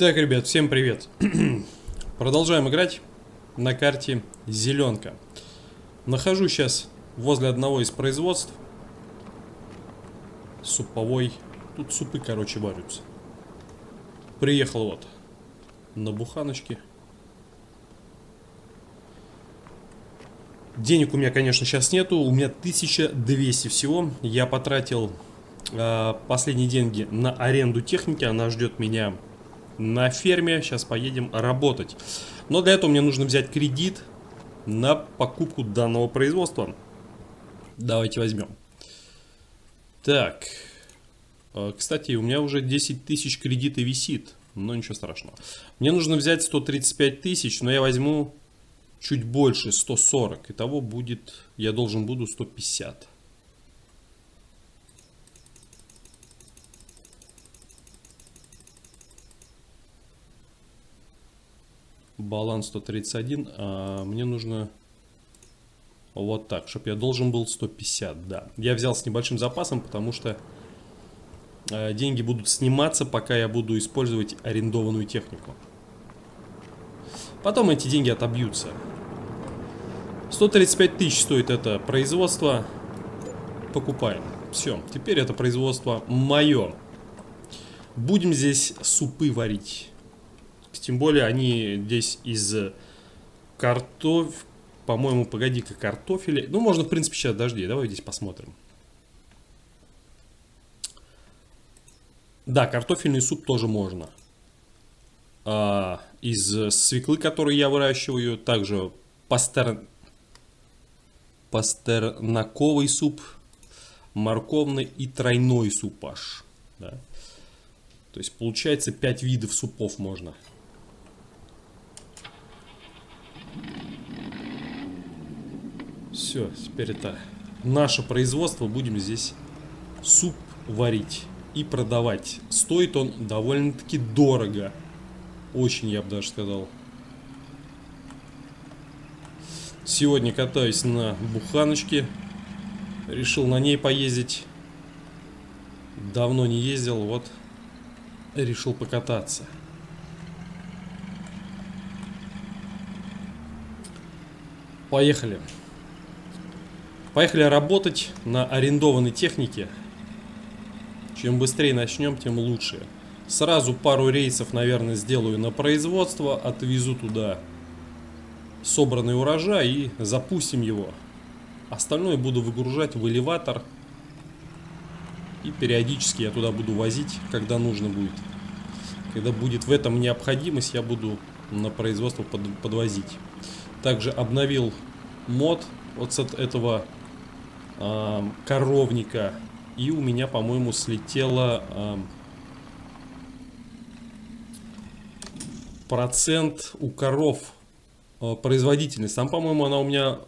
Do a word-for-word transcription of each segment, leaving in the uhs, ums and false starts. Так, ребят, всем привет. Продолжаем играть на карте Зеленка. Нахожусь сейчас возле одного из производств. Суповой. Тут супы, короче, варятся. Приехал вот на буханочке. Денег у меня, конечно, сейчас нету. У меня тысяча двести всего. Я потратил э, последние деньги на аренду техники. Она ждет меня на ферме. Сейчас поедем работать. Но для этого мне нужно взять кредит на покупку данного производства. Давайте возьмем. Так. Кстати, у меня уже десять тысяч кредита висит. Но ничего страшного. Мне нужно взять сто тридцать пять тысяч. Но я возьму чуть больше, сто сорок. Итого будет, я должен буду сто пятьдесят. Баланс сто тридцать один. А мне нужно вот так, чтобы я должен был сто пятьдесят. Да, я взял с небольшим запасом, потому что деньги будут сниматься, пока я буду использовать арендованную технику. Потом эти деньги отобьются. сто тридцать пять тысяч стоит это производство. Покупаем. Все, теперь это производство мое. Будем здесь супы варить. Тем более они здесь из картофеля. По-моему, погоди-ка, картофеля. Ну, можно, в принципе, сейчас дожди. Давай здесь посмотрим. Да, картофельный суп тоже можно. А, из свеклы, которую я выращиваю. Также пастер... пастернаковый суп. Морковный и тройной суп аж. Да. То есть получается пять видов супов можно. Все, теперь это наше производство. Будем здесь суп варить и продавать. Стоит он довольно-таки дорого. Очень, я бы даже сказал. Сегодня катаюсь на буханочке. Решил на ней поездить. Давно не ездил, вот. Решил покататься. Поехали. Поехали работать на арендованной технике. Чем быстрее начнем, тем лучше. Сразу пару рейсов, наверное, сделаю на производство. Отвезу туда собранный урожай и запустим его. Остальное буду выгружать в элеватор. И периодически я туда буду возить, когда нужно будет. Когда будет в этом необходимость, я буду на производство под, подвозить. Также обновил мод вот с этого э, коровника. И у меня, по-моему, слетело э, процент у коров э, производительность. Там, по-моему, она у меня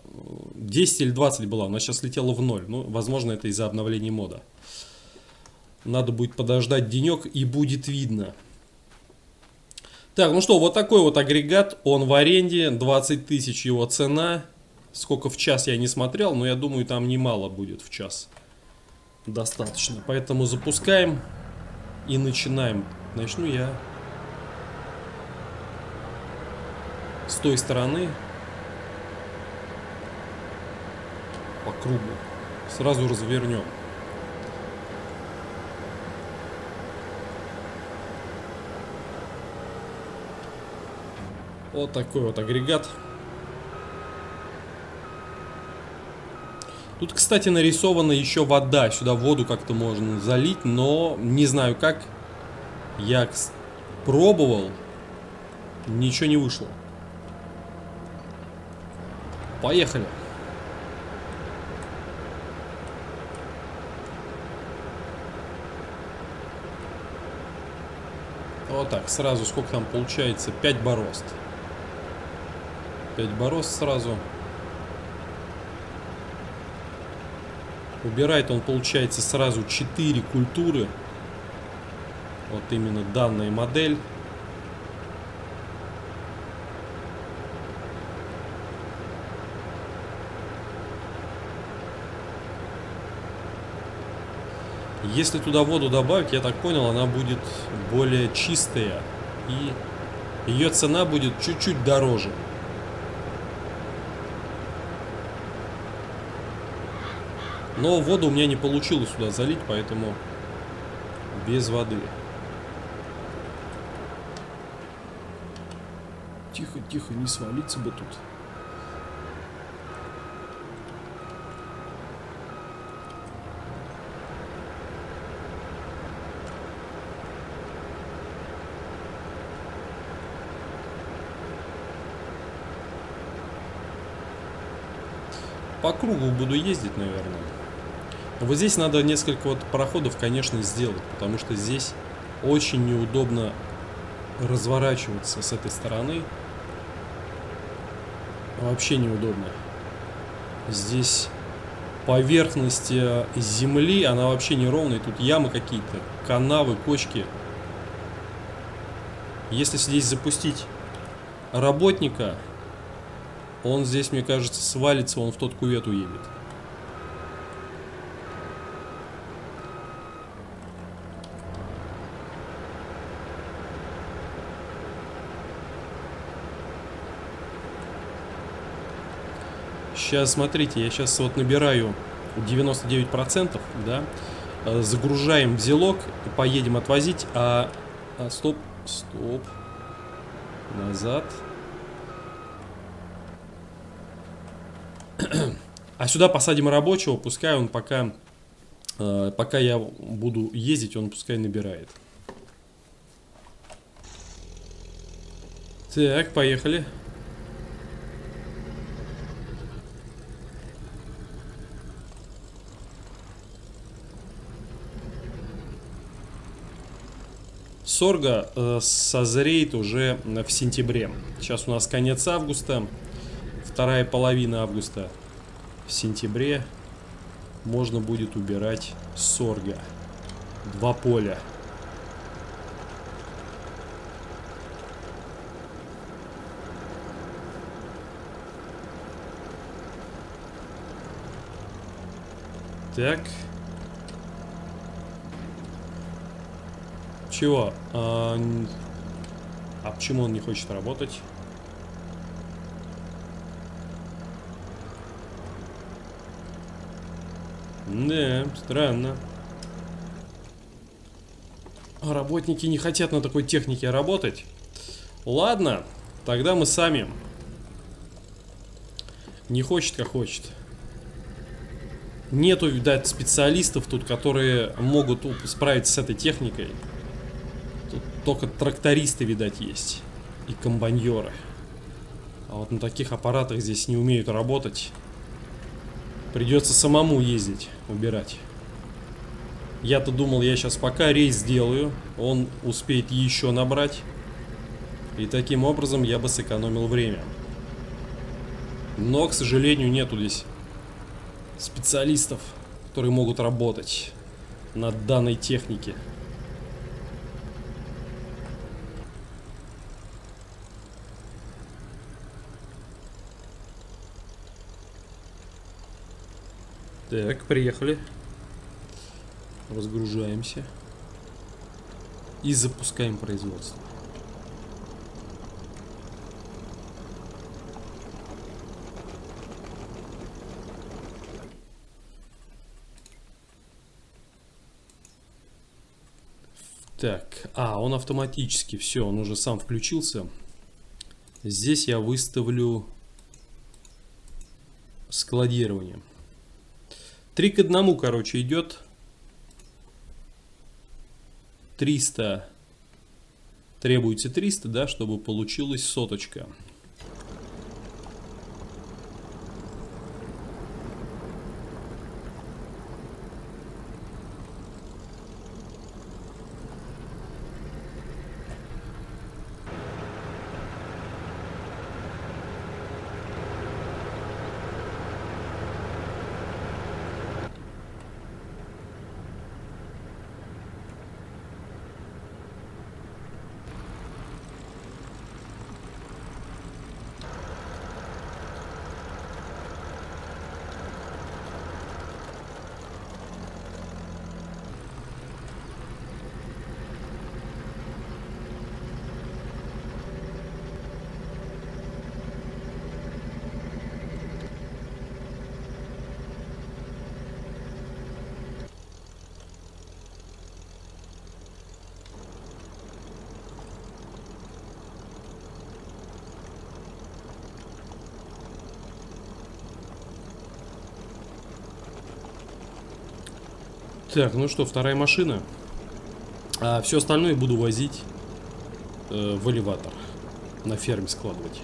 десять или двадцать была. Она сейчас слетела в ноль. Ну, возможно, это из-за обновления мода. Надо будет подождать денек, и будет видно. Так, ну что, вот такой вот агрегат. Он в аренде, двадцать тысяч его цена. Сколько в час я не смотрел, но я думаю, там немало будет в час. Достаточно. Поэтому запускаем и начинаем. Начну я с той стороны. По кругу. Сразу развернем. Вот такой вот агрегат. Тут, кстати, нарисована еще вода. Сюда воду как-то можно залить, но не знаю как. Я пробовал, ничего не вышло. Поехали. Вот так, сразу сколько там получается? пять борозд. пять борозд сразу. Убирает он, получается, сразу четыре культуры. Вот именно данная модель. Если туда воду добавить, я так понял, она будет более чистая. и ее цена будет чуть-чуть дороже. Но воду у меня не получилось сюда залить, поэтому без воды. Тихо, тихо, не свалиться бы тут. По кругу буду ездить, наверное. Вот здесь надо несколько вот проходов, конечно, сделать, потому что здесь очень неудобно разворачиваться с этой стороны. Вообще неудобно. Здесь поверхность земли, она вообще неровная. Тут ямы какие-то, канавы, кочки. Если здесь запустить работника, он здесь, мне кажется, свалится, он в тот кювет уедет. Сейчас, смотрите, я сейчас вот набираю девяносто девять процентов, да, загружаем в зелок и поедем отвозить, а, а стоп, стоп, назад. А сюда посадим рабочего, пускай он пока, э, пока я буду ездить, он пускай набирает. Так, поехали. Сорга э, созреет уже в сентябре. Сейчас у нас конец августа, вторая половина августа. В сентябре можно будет убирать сорга. Два поля. Так. Чего? А, а почему он не хочет работать? Да, странно. Работники не хотят на такой технике работать. Ладно, тогда мы сами. Не хочет, как хочет. Нету, видать, специалистов тут, которые могут справиться с этой техникой. Тут только трактористы, видать, есть. И комбайнеры. А вот на таких аппаратах здесь не умеют работать. Придется самому ездить, убирать. Я-то думал, я сейчас пока рейс сделаю, он успеет еще набрать. И таким образом я бы сэкономил время. Но, к сожалению, нету здесь специалистов, которые могут работать на данной технике. Так, приехали. Разгружаемся. И запускаем производство. Так, а, он автоматически, все, он уже сам включился. Здесь я выставлю складирование. три к одному, короче, идет. триста. Требуется триста, да, чтобы получилась соточка. Так, ну что, вторая машина. А все остальное буду возить э, в элеватор. На ферме складывать.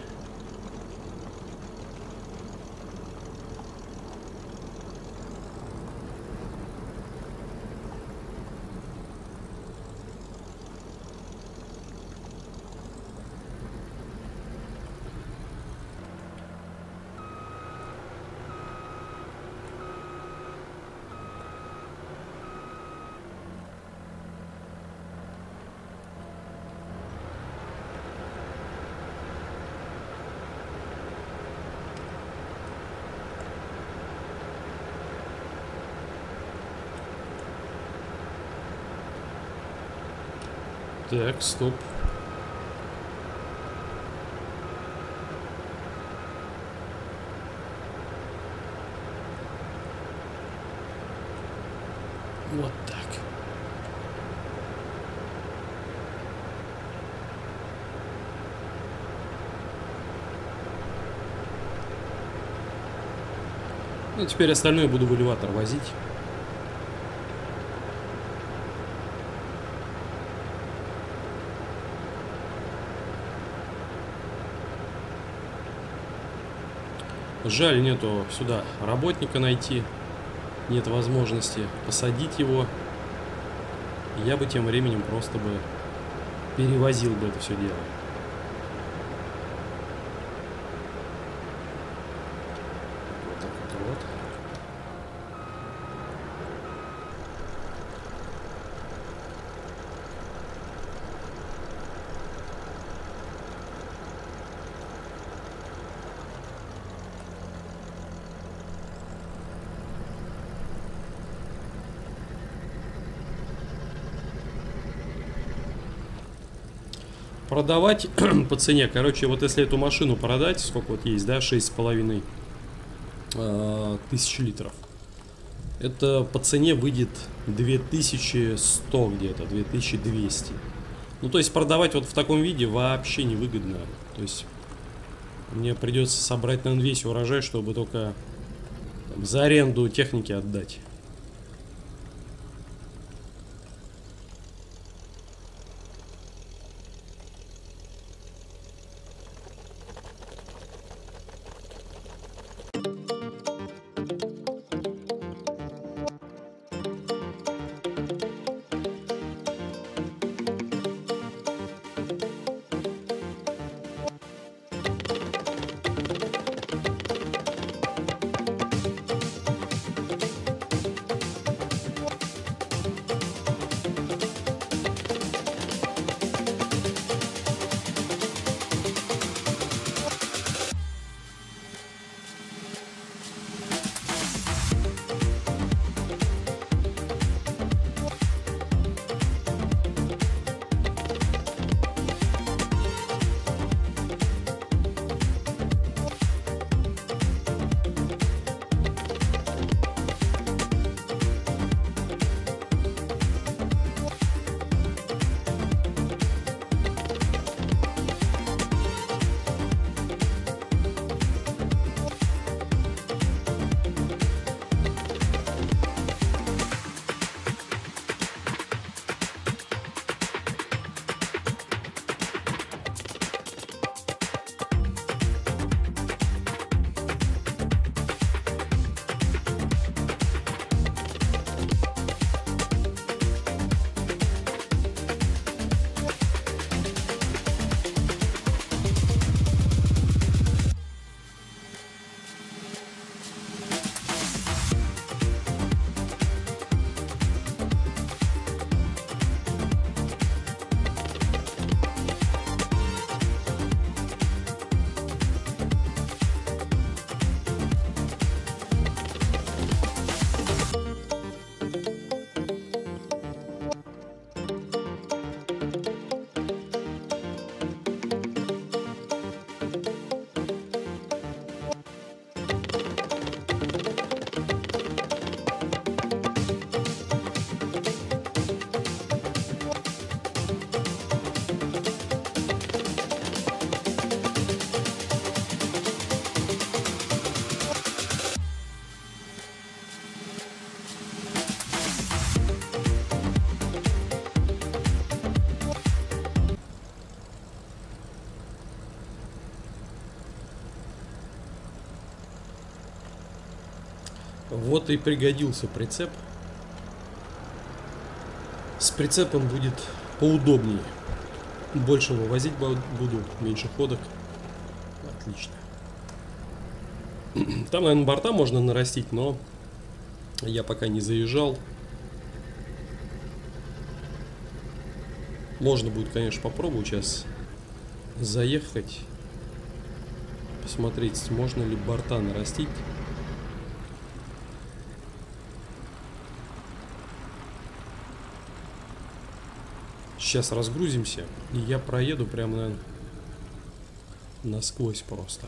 Так, стоп. Вот так. Ну, теперь остальное буду в элеватор возить. Жаль, нету сюда работника найти. Нет возможности посадить его. Я бы тем временем просто бы перевозил бы это все дело. Вот так вот. вот. Продавать по цене, короче, вот если эту машину продать, сколько вот есть, да, шесть с половиной э, тысяч литров, это по цене выйдет две тысячи сто где-то, две тысячи двести. Ну, то есть продавать вот в таком виде вообще невыгодно. То есть мне придется собрать, наверное, весь урожай, чтобы только там за аренду техники отдать. Вот и пригодился прицеп. С прицепом будет поудобнее. Больше вывозить буду, меньше ходок. Отлично. Там, наверное, борта можно нарастить, но я пока не заезжал. Можно будет, конечно, попробовать сейчас заехать. Посмотреть, можно ли борта нарастить. Сейчас разгрузимся, и я проеду прямо, наверное, насквозь просто.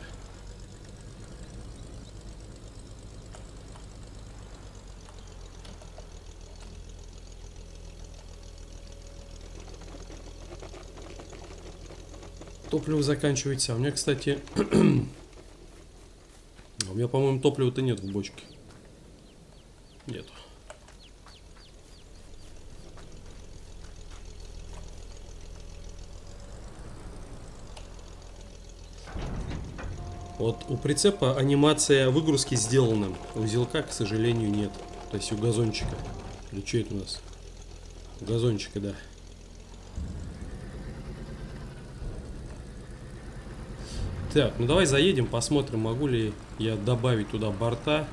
Топливо заканчивается. У меня, кстати, у меня, по-моему, топлива-то нет в бочке. Нет. Вот у прицепа анимация выгрузки сделана. У зилка, к сожалению, нет. То есть у газончика. Или что это у нас? У газончика, да. Так, ну давай заедем, посмотрим, могу ли я добавить туда борта.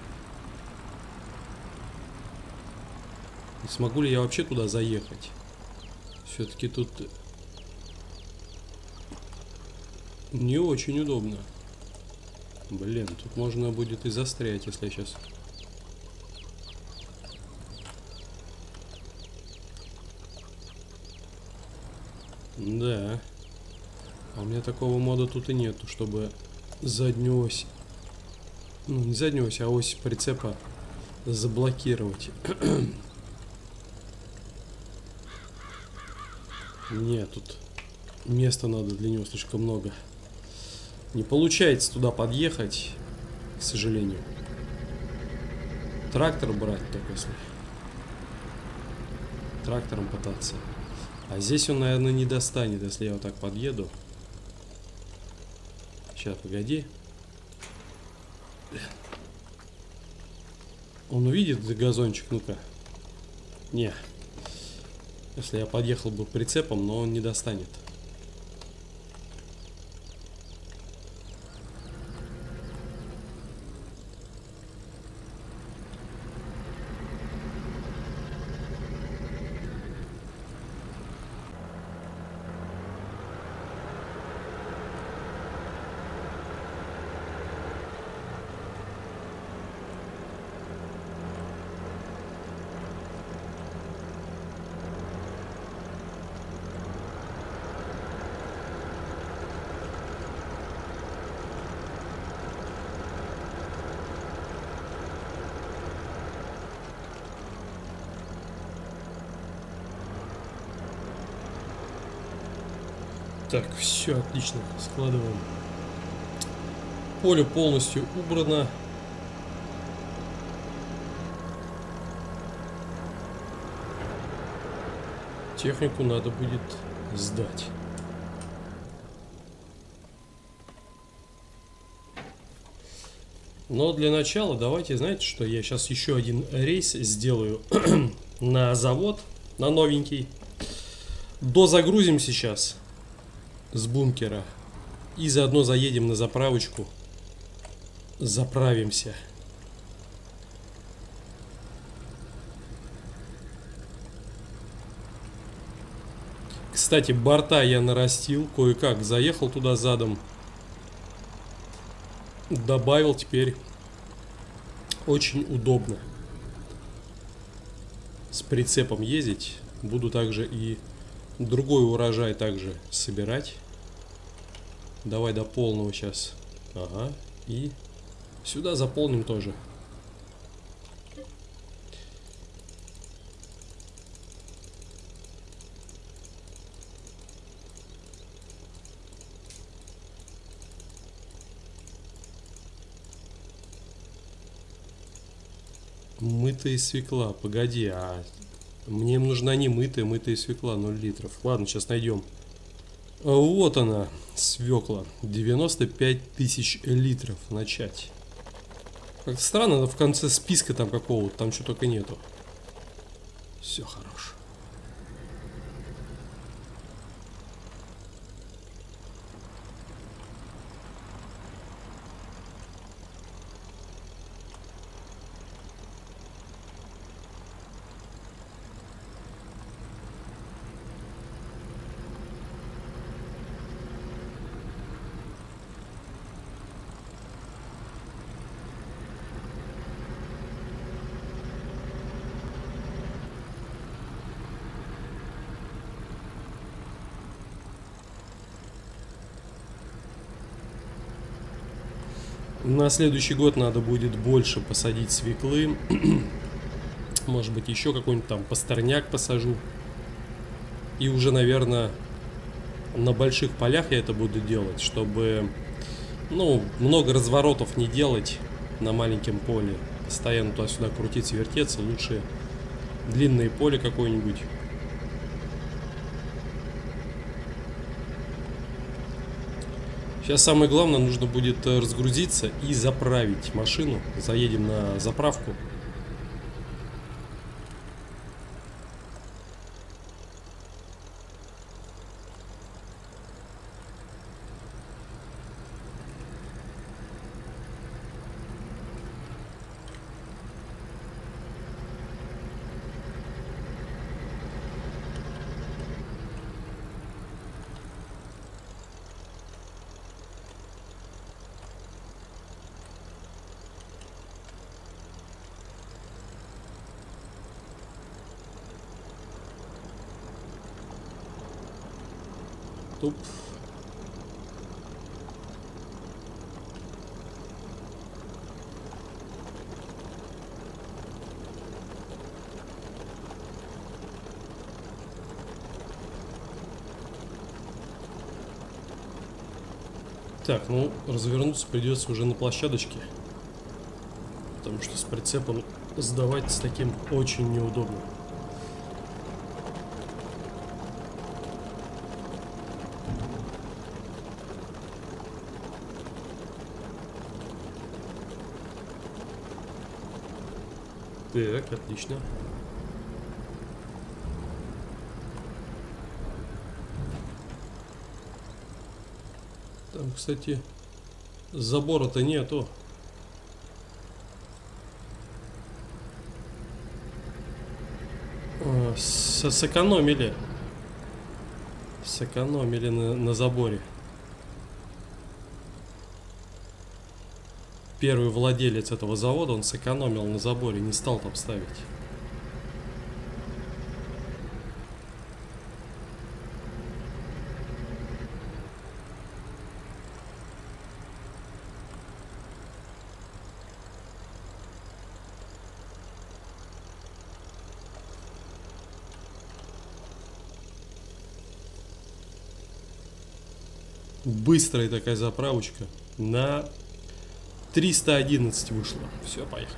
И смогу ли я вообще туда заехать. Все-таки тут не очень удобно. Блин, тут можно будет и застрять, если я сейчас... Да. А у меня такого мода тут и нету, чтобы заднюю ось... Ну, не заднюю ось, а ось прицепа заблокировать. Нет, тут места надо для него слишком много. Не получается туда подъехать, к сожалению. Трактор брать только если. Трактором пытаться. А здесь он, наверное, не достанет, если я вот так подъеду. Сейчас, погоди. Он увидит газончик, ну-ка. Не. Если я подъехал бы прицепом, но он не достанет. Так, все отлично, складываем. Поле полностью убрано. Технику надо будет сдать. Но для начала давайте, знаете что, я сейчас еще один рейс сделаю на завод, на новенький. Дозагрузим сейчас с бункера и заодно заедем на заправочку, заправимся. Кстати, борта я нарастил кое-как, заехал туда задом, добавил, теперь очень удобно с прицепом ездить. Буду также и другой урожай также собирать. Давай до полного сейчас. Ага. И сюда заполним тоже. Мытая свекла. Погоди, а... Мне нужна не мытая, мытая свекла, ноль литров. Ладно, сейчас найдем. Вот она, свекла. девяносто пять тысяч литров начать. Как-то странно, в конце списка там какого-то, там что только нету. Все хорош. На следующий год надо будет больше посадить свеклы. Может быть, еще какой-нибудь там пастерняк посажу. И уже, наверное, на больших полях я это буду делать, чтобы, ну, много разворотов не делать на маленьком поле. Постоянно туда-сюда крутиться, вертеться. Лучше длинное поле какое-нибудь. Сейчас самое главное, нужно будет разгрузиться и заправить машину. Заедем на заправку. Туп. Так, ну развернуться придется уже на площадочке, потому что с прицепом сдавать с таким очень неудобно. Так, отлично. Там, кстати, забора-то нету. О, сэкономили. Сэкономили на, на заборе. Первый владелец этого завода, он сэкономил на заборе, не стал там ставить. Быстрая такая заправочка на... триста одиннадцать вышло. Все, поехали.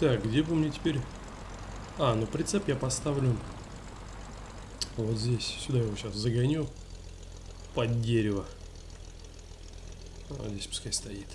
Так, где бы мне теперь... А, ну прицеп я поставлю... Вот здесь, сюда его сейчас загоню под дерево. Вот здесь пускай стоит.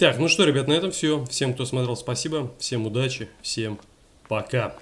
Так, ну что, ребят, на этом все. Всем, кто смотрел, спасибо. Всем удачи. Всем пока.